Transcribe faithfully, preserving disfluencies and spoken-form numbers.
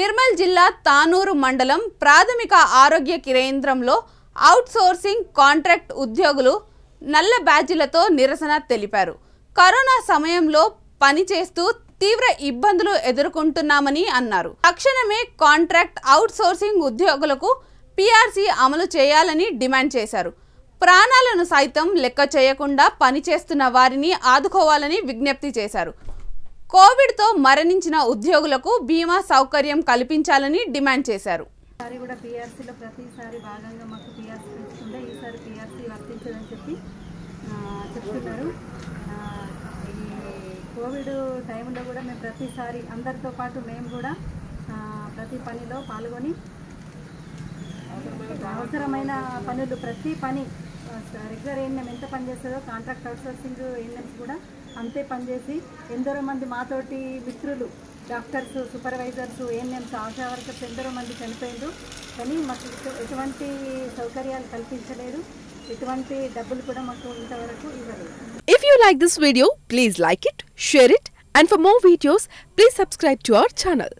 నిర్మల్ జిల్లా తానూరు మండలం ప్రాథమిక ఆరోగ్య కేంద్రంలో అవుట్ సోర్సింగ్ కాంట్రాక్ట్ ఉద్యోగులు నల్ల బ్యాడ్జీలతో నిరసన తెలిపారు. కరోనా సమయంలో పని చేస్తూ తీవ్ర ఇబ్బందులు ఎదుర్కొంటున్నామని అన్నారు. తక్షణమే కాంట్రాక్ట్ అవుట్ సోర్సింగ్ ఉద్యోగులకు పీఆర్సీ అమలు చేయాలని డిమాండ్ చేశారు. ప్రాణాలను సైతం లెక్క చేయకుండా పని చేస్తున్న వారిని ఆదుకోవాలని విజ్ఞప్తి చేశారు. కోవిడ్ తో మరణించిన ఉద్యోగులకు బీమా సౌకర్యం కల్పించాలని డిమాండ్ చేశారు. సారి కూడా పీఆర్సీలో ప్రతిసారి భాగంగా మాకు పీఆర్సీ ఇస్తుండే, ఈసారి పీఆర్సీ వర్తించదని చెప్పి చెప్తున్నారు. ఈ కోవిడ్ టైంలో కూడా మేము ప్రతిసారి అందరితో పాటు మేము కూడా ప్రతి పనిలో పాల్గొని అవసరమైన పనులు ప్రతి పని రెగ్యులర్ ఏంటం ఎంత పనిచేస్తుందో కాంట్రాక్ట్ అవుట్సోర్సింగ్ ఏంటంటే కూడా అంతే పనిచేసి ఎందరో మంది మాతోటి మిత్రులు doctors, supervisors, ANMs, ASHA workers ఎందరో మంది చనిపోయిండ్రు. కానీ మాకు ఎటువంటి సౌకర్యాలు కల్పించలేదు, ఎటువంటి డబ్బులు కూడా మాకు ఇంతవరకు ఇవ్వలేదు. If you like this video please like it, share it, and for more videos please subscribe to our channel.